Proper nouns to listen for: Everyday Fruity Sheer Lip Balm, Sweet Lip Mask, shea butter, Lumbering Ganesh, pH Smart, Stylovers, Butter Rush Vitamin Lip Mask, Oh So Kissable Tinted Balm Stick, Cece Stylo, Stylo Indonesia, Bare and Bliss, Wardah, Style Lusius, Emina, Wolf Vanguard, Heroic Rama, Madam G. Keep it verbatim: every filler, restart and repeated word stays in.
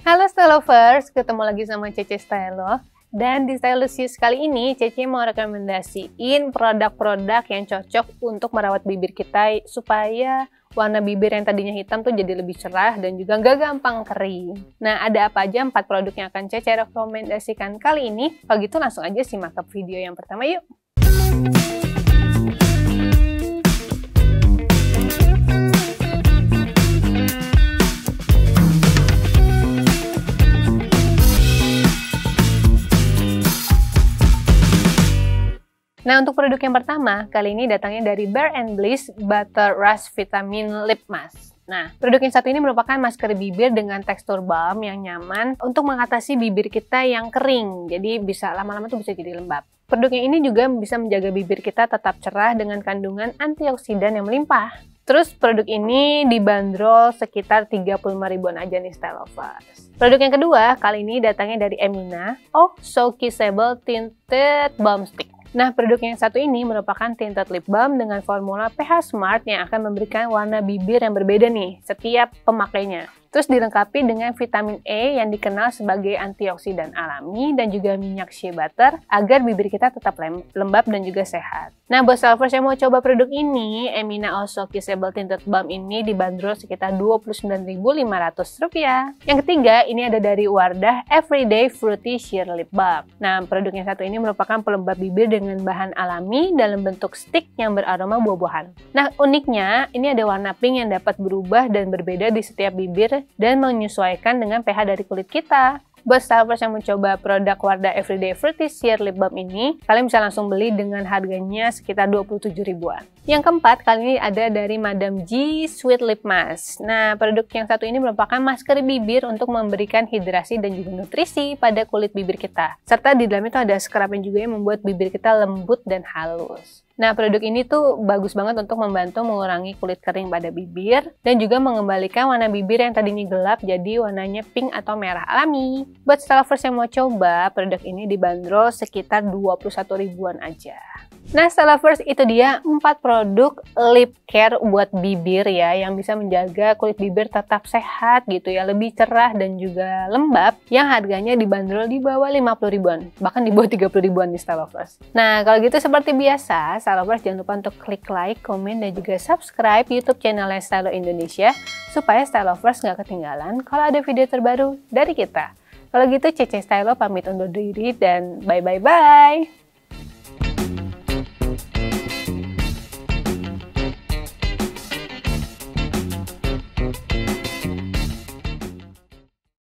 Halo Stylo Lovers, ketemu lagi sama Cece Stylo. Dan di Style Lusius kali ini Cece mau rekomendasiin produk-produk yang cocok untuk merawat bibir kita supaya warna bibir yang tadinya hitam tuh jadi lebih cerah dan juga nggak gampang kering. Nah, ada apa aja empat produk yang akan Cece rekomendasikan kali ini? Kalau gitu langsung aja simak ke video yang pertama yuk. Nah, untuk produk yang pertama, kali ini datangnya dari Bare and Bliss Butter Rush Vitamin Lip Mask. Nah, produk yang satu ini merupakan masker bibir dengan tekstur balm yang nyaman untuk mengatasi bibir kita yang kering. Jadi bisa lama-lama tuh bisa jadi lembab. Produknya ini juga bisa menjaga bibir kita tetap cerah dengan kandungan antioksidan yang melimpah. Terus produk ini dibanderol sekitar tiga puluh lima ribuan aja nih Style Lovers. Produk yang kedua kali ini datangnya dari Emina, Oh So Kissable Tinted Balm Stick. Nah, produk yang satu ini merupakan tinted lip balm dengan formula pH Smart yang akan memberikan warna bibir yang berbeda nih setiap pemakainya. Terus dilengkapi dengan vitamin E yang dikenal sebagai antioksidan alami dan juga minyak shea butter agar bibir kita tetap lembab dan juga sehat. Nah, buat lovers yang mau coba produk ini, Emina Oh So Kissable Tinted Balm ini dibanderol sekitar dua puluh sembilan ribu lima ratus rupiah. Yang ketiga, ini ada dari Wardah Everyday Fruity Sheer Lip Balm. Nah, produk yang satu ini merupakan pelembab bibir dengan dengan bahan alami dalam bentuk stick yang beraroma buah-buahan. Nah, uniknya ini ada warna pink yang dapat berubah dan berbeda di setiap bibir dan menyesuaikan dengan pH dari kulit kita. Buat lovers yang mencoba produk Wardah Everyday Fruity Sheer Lip Balm ini, kalian bisa langsung beli dengan harganya sekitar dua puluh tujuh ribuan. Yang keempat, kali ini ada dari Madam G Sweet Lip Mask. Nah, produk yang satu ini merupakan masker bibir untuk memberikan hidrasi dan juga nutrisi pada kulit bibir kita. Serta di dalamnya itu ada skrapan juga yang membuat bibir kita lembut dan halus. Nah, produk ini tuh bagus banget untuk membantu mengurangi kulit kering pada bibir dan juga mengembalikan warna bibir yang tadinya gelap jadi warnanya pink atau merah alami. Buat Style Lovers yang mau coba, produk ini dibanderol sekitar dua puluh satu ribuan aja. Nah, Style Lovers, itu dia empat produk lip care buat bibir ya yang bisa menjaga kulit bibir tetap sehat gitu ya, lebih cerah dan juga lembab yang harganya dibanderol di bawah lima puluh ribuan, bahkan di bawah tiga puluh ribuan di Style Lovers. Nah, kalau gitu seperti biasa, Style Lovers jangan lupa untuk klik like, komen dan juga subscribe YouTube channelnya Stylo Indonesia supaya Style Lovers nggak ketinggalan kalau ada video terbaru dari kita. Kalau gitu Cece Stylo pamit undur diri dan bye bye bye.